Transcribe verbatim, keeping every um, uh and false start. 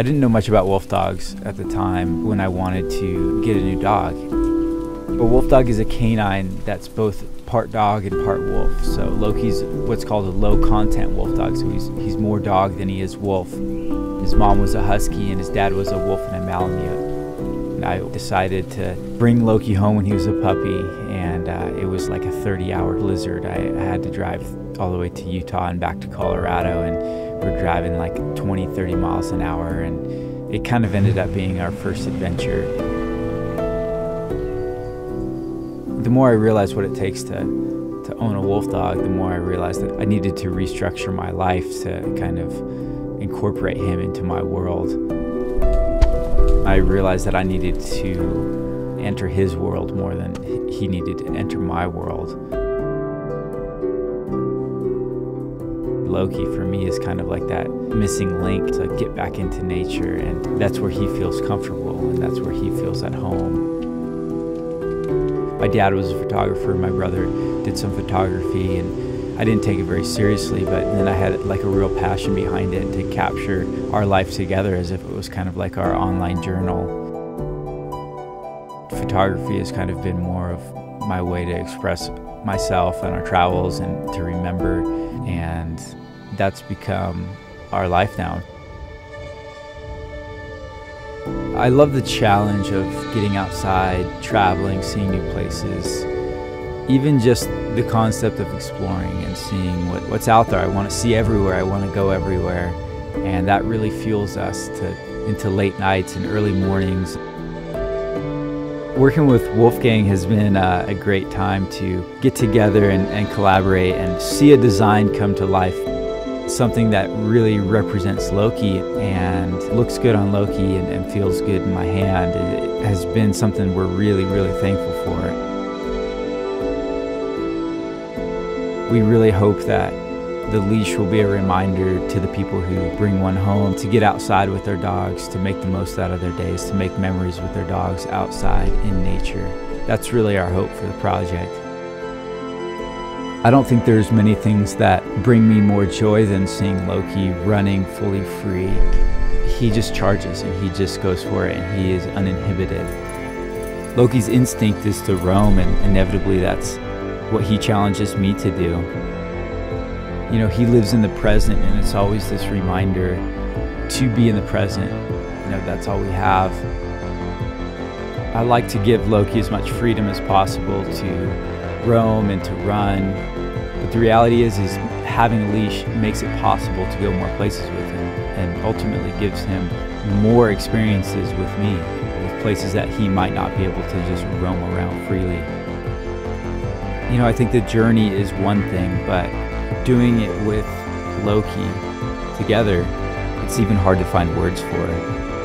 I didn't know much about wolf dogs at the time when I wanted to get a new dog. A wolf dog is a canine that's both part dog and part wolf. So Loki's what's called a low-content wolf dog, so he's, he's more dog than he is wolf. His mom was a husky and his dad was a wolf and a Malamute. I decided to bring Loki home when he was a puppy, and uh, it was like a thirty hour blizzard. I, I had to drive all the way to Utah and back to Colorado, and we're driving like twenty, thirty miles an hour, and it kind of ended up being our first adventure. The more I realized what it takes to to own a wolf dog, the more I realized that I needed to restructure my life to kind of incorporate him into my world. I realized that I needed to enter his world more than he needed to enter my world. Loki, for me, is kind of like that missing link to get back into nature, and that's where he feels comfortable, and that's where he feels at home. My dad was a photographer, my brother did some photography, and I didn't take it very seriously, but then I had like a real passion behind it to capture our life together as if it was kind of like our online journal. Photography has kind of been more of my way to express myself and our travels and to remember, and that's become our life now. I love the challenge of getting outside, traveling, seeing new places. Even just the concept of exploring and seeing what, what's out there. I want to see everywhere, I want to go everywhere. And that really fuels us to, into late nights and early mornings. Working with Wolfgang has been uh, a great time to get together and, and collaborate and see a design come to life. Something that really represents Loki and looks good on Loki and, and feels good in my hand. It has been something we're really, really thankful for. We really hope that the leash will be a reminder to the people who bring one home to get outside with their dogs, to make the most out of their days, to make memories with their dogs outside in nature. That's really our hope for the project. I don't think there's many things that bring me more joy than seeing Loki running fully free. He just charges and he just goes for it, and he is uninhibited. Loki's instinct is to roam, and inevitably that's what he challenges me to do. You know, he lives in the present, and it's always this reminder to be in the present. You know, that's all we have. I like to give Loki as much freedom as possible to roam and to run, but the reality is, is having a leash makes it possible to go more places with him, and ultimately gives him more experiences with me, with places that he might not be able to just roam around freely. You know, I think the journey is one thing, but doing it with Loki together, it's even hard to find words for it.